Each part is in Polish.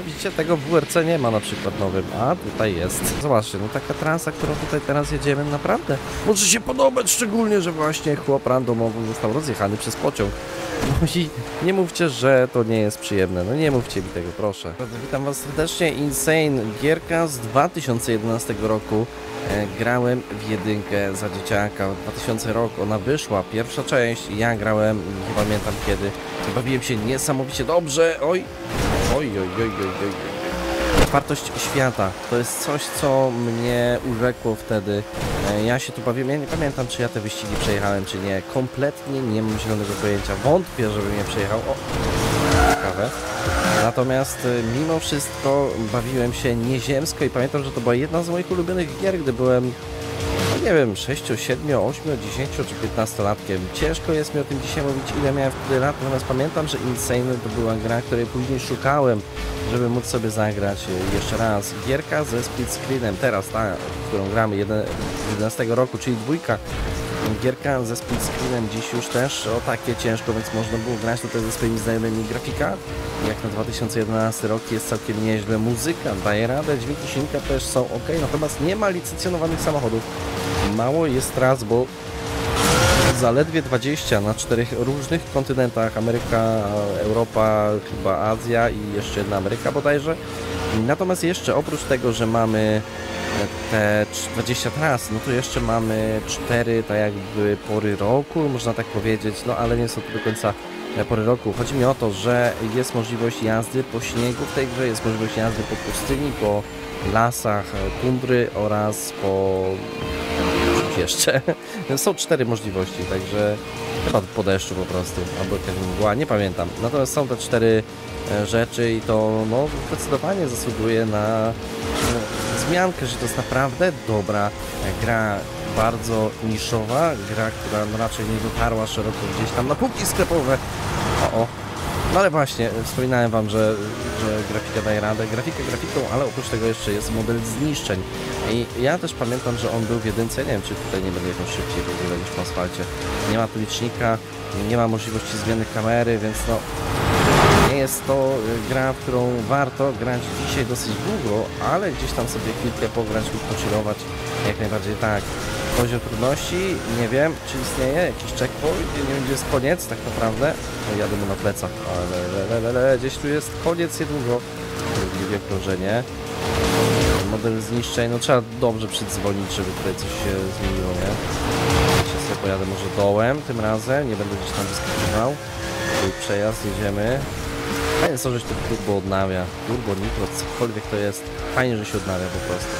A widzicie, tego w WRC nie ma na przykład nowym, a tutaj jest. Zobaczcie, no taka transa, którą tutaj teraz jedziemy, naprawdę może się podobać, szczególnie, że właśnie chłop randomowo został rozjechany przez pociąg. No i nie mówcie, że to nie jest przyjemne, no nie mówcie mi tego, proszę. Witam was serdecznie, Insane, gierka z 2011 roku. Grałem w jedynkę za dzieciaka, 2000 rok ona wyszła, pierwsza część, ja grałem, nie pamiętam kiedy, bawiłem się niesamowicie dobrze, oj, oj, oj, oj, oj, oj. Otwartość świata, to jest coś, co mnie urzekło wtedy. Ja się tu bawiłem, ja nie pamiętam, czy ja te wyścigi przejechałem, czy nie. Kompletnie nie mam zielonego pojęcia, wątpię, żebym je przejechał. O, ciekawe. Natomiast mimo wszystko bawiłem się nieziemsko i pamiętam, że to była jedna z moich ulubionych gier, gdy byłem, no nie wiem, 6, 7, 8, 10 czy 15 latkiem. Ciężko jest mi o tym dzisiaj mówić, ile miałem wtedy lat, natomiast pamiętam, że Insane to była gra, której później szukałem, żeby móc sobie zagrać jeszcze raz. Gierka ze split screenem, teraz ta, którą gramy, 11 roku, czyli dwójka. Gierka ze split screenem dziś już też o takie ciężko, więc można było grać tutaj ze swoimi znajomymi. Grafika, jak na 2011 rok, jest całkiem nieźle. Muzyka daje radę, dźwięki silnika też są ok, natomiast nie ma licencjonowanych samochodów. Mało jest tras, bo zaledwie 20 na 4 różnych kontynentach, Ameryka, Europa, chyba Azja i jeszcze jedna Ameryka bodajże. Natomiast jeszcze oprócz tego, że mamy te 20 tras, no to jeszcze mamy 4 tak jakby pory roku, można tak powiedzieć, no ale nie są to do końca pory roku. Chodzi mi o to, że jest możliwość jazdy po śniegu w tej grze, jest możliwość jazdy po pustyni, po lasach, tundry oraz po... jeszcze. Są 4 możliwości, także chyba po deszczu po prostu, albo jakaś mgła, nie pamiętam. Natomiast są te 4 rzeczy i to no, zdecydowanie zasługuje na zmiankę, że to jest naprawdę dobra gra, bardzo niszowa, gra, która raczej nie dotarła szeroko gdzieś tam na półki sklepowe. O, o. No ale właśnie, wspominałem wam, że grafika daje radę, grafiką, ale oprócz tego jeszcze jest model zniszczeń. I ja też pamiętam, że on był w jedynce, nie wiem, czy tutaj nie będę jechał szybciej w ogóle niż po asfalcie. Nie ma tu licznika, nie ma możliwości zmiany kamery, więc no... Nie jest to gra, w którą warto grać dzisiaj dosyć długo, ale gdzieś tam sobie chwilkę pograć lub pochillować, jak najbardziej tak. Poziom trudności, nie wiem, czy istnieje jakiś checkpoint, nie wiem, gdzie jest koniec tak naprawdę. No, jadę mu na plecach, ale gdzieś tu jest koniec niedługo. Drugie krążenie. Model zniszczeń, no trzeba dobrze przydzwonić, żeby tutaj coś się zmieniło, nie? Dzisiaj sobie pojadę może dołem tym razem, nie będę gdzieś tam wyskakiwał. Przejazd, jedziemy. Fajnie są, że się to turbo odnawia, turbo, nitro, cokolwiek to jest, fajnie, że się odnawia po prostu.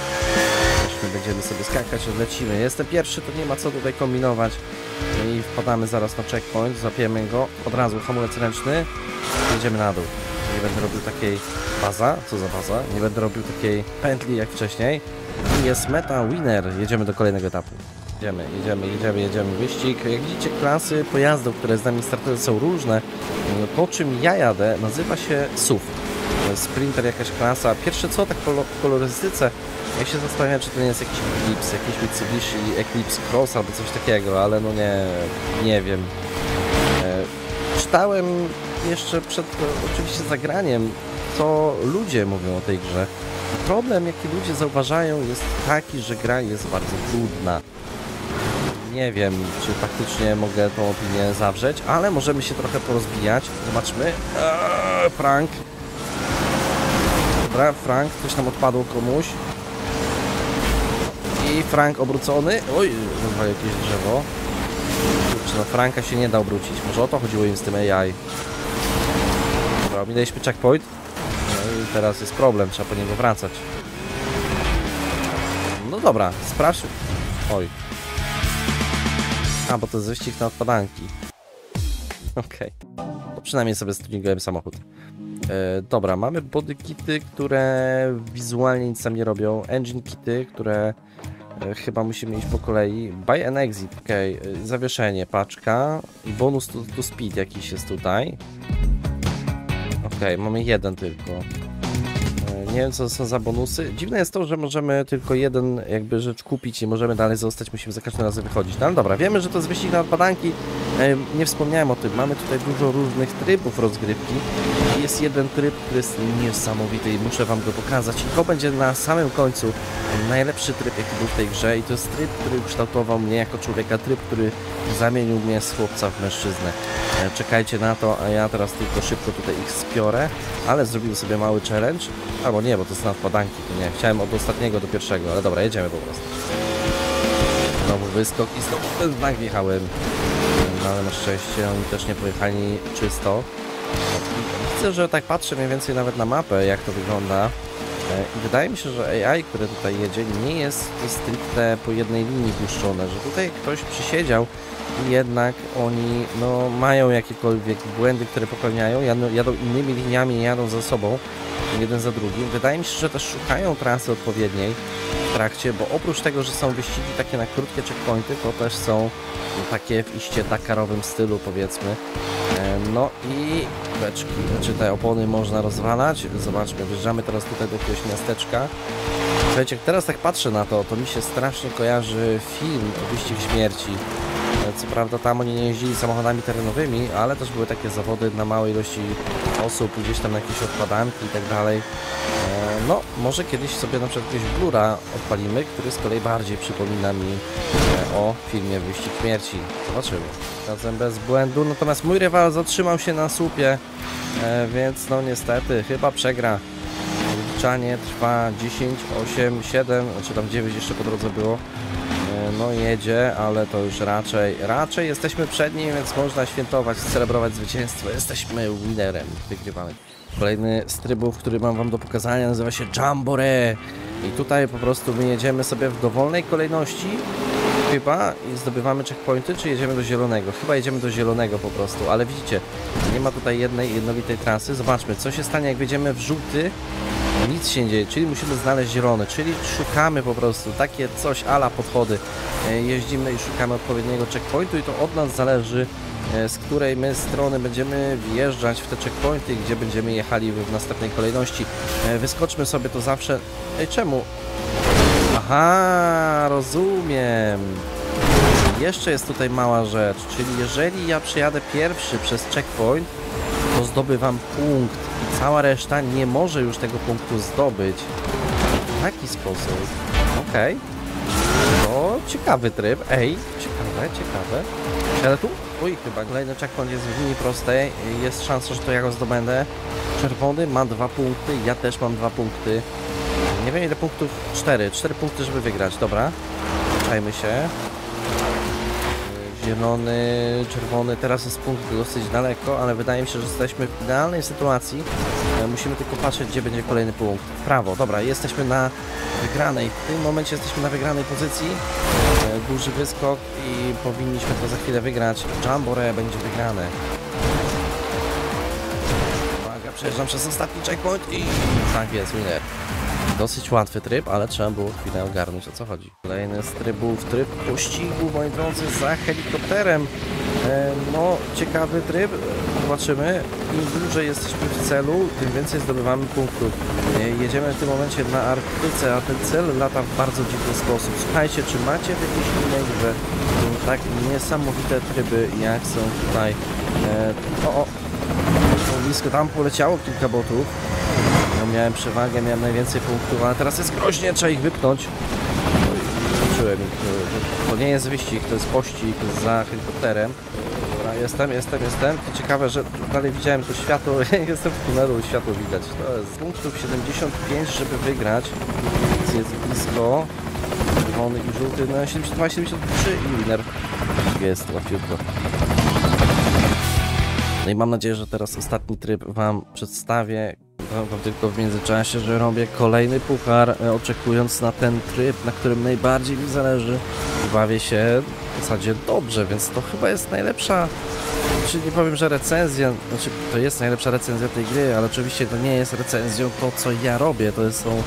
Jeśli będziemy sobie skakać, odlecimy. Jestem pierwszy, to nie ma co tutaj kombinować. I wpadamy zaraz na checkpoint, zapiemy go, od razu hamulec ręczny, jedziemy na dół. Nie będę robił takiej baza, co za baza, nie będę robił takiej pętli jak wcześniej. I jest meta winner, jedziemy do kolejnego etapu. Jedziemy. Wyścig. Jak widzicie, klasy pojazdów, które z nami startują, są różne. Po czym ja jadę, nazywa się SUV. Sprinter, jakaś klasa. Pierwsze co, tak po kolorystyce, ja się zastanawiam, czy to nie jest jakiś Eclipse, jakiś Mitsubishi Eclipse Cross albo coś takiego, ale no nie wiem. Czytałem jeszcze przed oczywiście zagraniem, co ludzie mówią o tej grze. Problem, jaki ludzie zauważają, jest taki, że gra jest bardzo trudna. Nie wiem, czy faktycznie mogę tą opinię zawrzeć, ale możemy się trochę porozbijać. Zobaczmy. Frank. Dobra, Frank. Coś tam odpadło komuś. I Frank obrócony. Oj, rozwalił jakieś drzewo. Kurczę, no Franka się nie da obrócić. Może o to chodziło im z tym AI. Dobra, minęliśmy checkpoint. No i teraz jest problem, trzeba po niego wracać. No dobra, sprawdźmy. Oj. A, bo to jest wyścig na odpadanki. Okej. To przynajmniej sobie stuningowałem samochód. Dobra, mamy body kity, które wizualnie nic tam nie robią. Engine kity, które chyba musimy iść po kolei. Buy and exit, okej. Zawieszenie, paczka. I bonus to speed jakiś jest tutaj. Okej, mamy jeden tylko. Nie wiem, co to są za bonusy. Dziwne jest to, że możemy tylko jeden jakby rzecz kupić i możemy dalej zostać, musimy za każdym razem wychodzić. No ale dobra, wiemy, że to jest wyścig na odpadanki, Nie wspomniałem o tym, mamy tutaj dużo różnych trybów rozgrywki. Jest jeden tryb, który jest niesamowity i muszę wam go pokazać. I to będzie na samym końcu najlepszy tryb, jaki był w tej grze. I to jest tryb, który kształtował mnie jako człowieka, tryb, który zamienił mnie z chłopca w mężczyznę. Czekajcie na to, a ja teraz tylko szybko tutaj ich spiorę, ale zrobimy sobie mały challenge. Albo nie, bo to jest nadpadanki, to nie. Chciałem od ostatniego do pierwszego, ale dobra, jedziemy po prostu. Znowu wyskok i znowu ten znak wjechałem. No ale na szczęście oni też nie pojechali czysto. Widzę, że tak patrzę mniej więcej nawet na mapę, jak to wygląda. I wydaje mi się, że AI, które tutaj jedzie, nie jest stricte po jednej linii puszczone, że tutaj ktoś przysiedział i jednak oni no, mają jakiekolwiek błędy, które popełniają, jadą innymi liniami, jadą za sobą, jeden za drugim. Wydaje mi się, że też szukają trasy odpowiedniej w trakcie, bo oprócz tego, że są wyścigi takie na krótkie checkpointy, to też są takie w iście dakarowym stylu, powiedzmy. No i beczki, czy te opony można rozwalać. Zobaczmy, wjeżdżamy teraz tutaj do jakiegoś miasteczka. Słuchajcie, jak teraz tak patrzę na to, to mi się strasznie kojarzy film Wyścig Śmierci. Co prawda tam oni nie jeździli samochodami terenowymi, ale też były takie zawody na małej ilości osób, gdzieś tam na jakieś odpadanki i tak dalej. No, może kiedyś sobie na przykład jakiegoś blura odpalimy, który z kolei bardziej przypomina mi o filmie Wyścig Śmierci. Zobaczymy. Razem bez błędu, natomiast mój rywal zatrzymał się na słupie, więc no niestety chyba przegra. Odliczanie trwa 10, 8, 7, czy tam 9 jeszcze po drodze było. No jedzie, ale to już raczej jesteśmy przed nim, więc można świętować, celebrować zwycięstwo. Jesteśmy winerem, wygrywamy. Kolejny z trybów, który mam wam do pokazania, nazywa się Jamboree. I tutaj po prostu my jedziemy sobie w dowolnej kolejności chyba i zdobywamy checkpointy, czy jedziemy do zielonego? Chyba jedziemy do zielonego po prostu, ale widzicie, nie ma tutaj jednej jednolitej trasy. Zobaczmy, co się stanie, jak wjedziemy w żółty. Nic się nie dzieje, czyli musimy znaleźć zielony, czyli szukamy po prostu takie coś ala podchody. Jeździmy i szukamy odpowiedniego checkpointu i to od nas zależy, z której my strony będziemy wjeżdżać w te checkpointy, gdzie będziemy jechali w następnej kolejności. Wyskoczmy sobie to zawsze. Ej, czemu? Aha, rozumiem. Jeszcze jest tutaj mała rzecz, czyli jeżeli ja przejadę pierwszy przez checkpoint, to zdobywam punkt i cała reszta nie może już tego punktu zdobyć w taki sposób. Okej. To ciekawy tryb. Ej, ciekawe. Ale tu? Uj, chyba kolejny checkpoint jest w linii prostej. Jest szansa, że to ja go zdobędę. Czerwony ma 2 punkty, ja też mam 2 punkty. Nie wiem ile punktów. 4 punkty, żeby wygrać. Dobra, zaczajmy się. Zielony, czerwony, teraz jest punkt dosyć daleko, ale wydaje mi się, że jesteśmy w idealnej sytuacji. Musimy tylko patrzeć, gdzie będzie kolejny punkt. W prawo, dobra, jesteśmy na wygranej. W tym momencie jesteśmy na wygranej pozycji. Duży wyskok i powinniśmy to za chwilę wygrać. Jamboree będzie wygrane. Uwaga, przejeżdżam przez ostatni checkpoint i tak jest, winner. Dosyć łatwy tryb, ale trzeba było chwilę ogarnąć, o co chodzi. Kolejny z trybów, tryb pościgu, moi drodzy, za helikopterem. No, ciekawy tryb, zobaczymy. Im dłużej jesteśmy w celu, tym więcej zdobywamy punktów. Jedziemy w tym momencie na Arktyce, a ten cel lata w bardzo dziwny sposób. Słuchajcie, czy macie w jakiejś innej grze tak niesamowite tryby, jak są tutaj? Blisko tam poleciało kilka botów. Miałem przewagę, miałem najwięcej punktów, ale teraz jest groźnie, trzeba ich wypchnąć. Zobaczyłem ich. To nie jest wyścig, to jest pościg za helikopterem. Dobra, jestem. Ciekawe, że dalej widziałem to światło, jestem w tunelu i światło widać. To jest punktów 75, żeby wygrać. Jest blisko. Czerwony i żółty na 72, 73 i winner. Jest łatwiutko. No i mam nadzieję, że teraz ostatni tryb wam przedstawię. Tylko w międzyczasie, że robię kolejny puchar, oczekując na ten tryb, na którym najbardziej mi zależy. Bawię się w zasadzie dobrze, więc to chyba jest najlepsza, czy nie powiem, że recenzja, znaczy to jest najlepsza recenzja tej gry, ale oczywiście to nie jest recenzją to, co ja robię, to są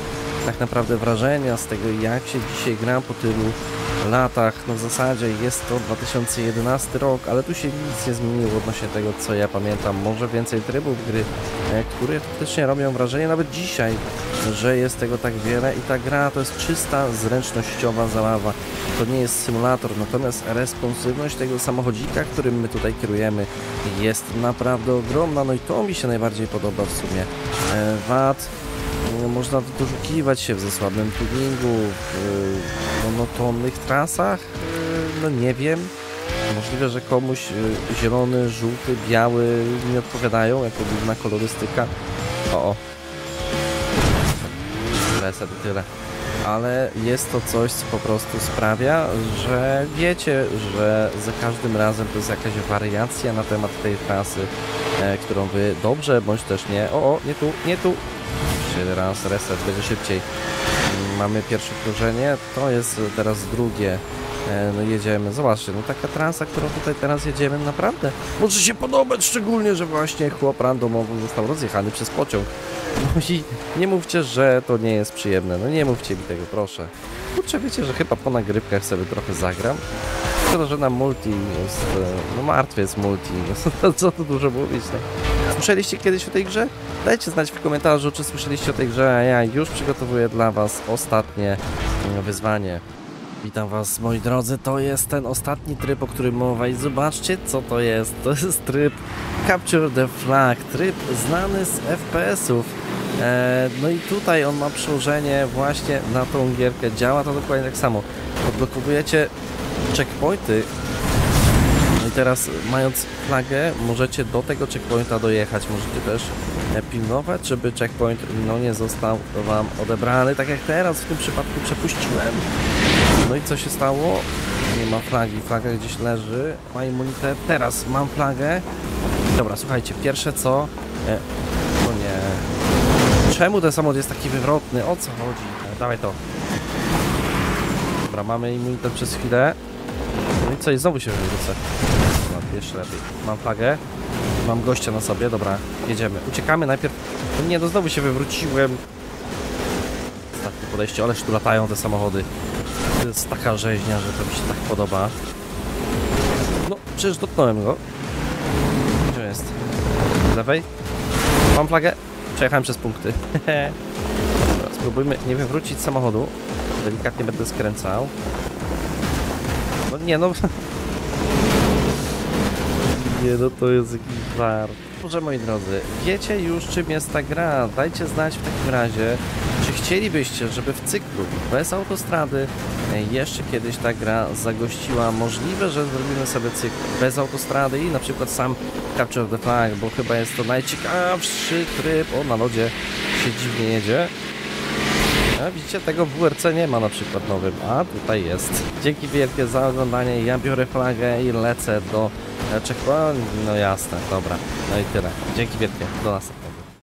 tak naprawdę wrażenia z tego, jak się dzisiaj gra po tylu latach. No w zasadzie jest to 2011 rok, ale tu się nic nie zmieniło odnośnie tego, co ja pamiętam. Może więcej trybów gry, które faktycznie robią wrażenie nawet dzisiaj, że jest tego tak wiele i ta gra to jest czysta, zręcznościowa zabawa. To nie jest symulator, natomiast responsywność tego samochodzika, którym my tutaj kierujemy, jest naprawdę ogromna. No i to mi się najbardziej podoba w sumie. Wad można doszukiwać się w słabym tuningu, w monotonnych trasach, no nie wiem. Możliwe, że komuś zielony, żółty, biały nie odpowiadają jako główna kolorystyka. O, reset i tyle. Ale jest to coś, co po prostu sprawia, że wiecie, że za każdym razem to jest jakaś wariacja na temat tej trasy, którą wy dobrze, bądź też nie. O, nie tu, nie tu. Raz reset, będzie szybciej. Mamy pierwsze wdrożenie, to jest teraz drugie. No jedziemy, zobaczcie, no taka trasa, którą tutaj teraz jedziemy, naprawdę może się podobać, szczególnie, że właśnie chłop randomowo został rozjechany przez pociąg. No i nie mówcie, że to nie jest przyjemne, no nie mówcie mi tego, proszę. Kurczę, wiecie, że chyba po nagrywkach sobie trochę zagram. Szkoda, że na multi jest, no martwy jest multi, no, co tu dużo mówić, tak? Słyszeliście kiedyś o tej grze? Dajcie znać w komentarzu, czy słyszeliście o tej grze, a ja już przygotowuję dla was ostatnie wyzwanie. Witam was, moi drodzy, to jest ten ostatni tryb, o którym mowa i zobaczcie, co to jest. To jest tryb Capture the Flag, tryb znany z FPS-ów. No i tutaj on ma przełożenie właśnie na tą gierkę. Działa to dokładnie tak samo. Odblokowujecie checkpointy. No i teraz, mając flagę, możecie do tego checkpointa dojechać. Możecie też pilnować, żeby checkpoint no nie został wam odebrany. Tak jak teraz w tym przypadku przepuściłem. No i co się stało? Nie ma flagi, flaga gdzieś leży, ma immunitet, teraz mam flagę. Dobra, słuchajcie, pierwsze co... O nie... Czemu ten samochód jest taki wywrotny? O co chodzi? Dawaj to. Dobra, mamy immunitet przez chwilę. No i co? I znowu się wywrócę. No, jeszcze lepiej. Mam flagę. Mam gościa na sobie, dobra, jedziemy. Uciekamy najpierw... No nie, no znowu się wywróciłem. Ostatnie podejście, ależ tu latają te samochody. To jest taka rzeźnia, że to mi się tak podoba. No, przecież dotknąłem go. Gdzie jest? Z lewej? Mam flagę? Przejechałem przez punkty. Dobra, spróbujmy nie wywrócić samochodu. Delikatnie będę skręcał. No nie no... Nie no, to jest jakiś żart. Dobrze, moi drodzy, wiecie już, czym jest ta gra. Dajcie znać w takim razie, czy chcielibyście, żeby w cyklu bez autostrady jeszcze kiedyś ta gra zagościła. Możliwe, że zrobimy sobie cykl bez autostrady i na przykład sam Capture the Flag, bo chyba jest to najciekawszy tryb. O, na lodzie się dziwnie jedzie. A widzicie, tego w WRC nie ma na przykład nowym, a tutaj jest. Dzięki wielkie za oglądanie, ja biorę flagę i lecę do checkpoint. No jasne, dobra, no i tyle. Dzięki wielkie, do następnego.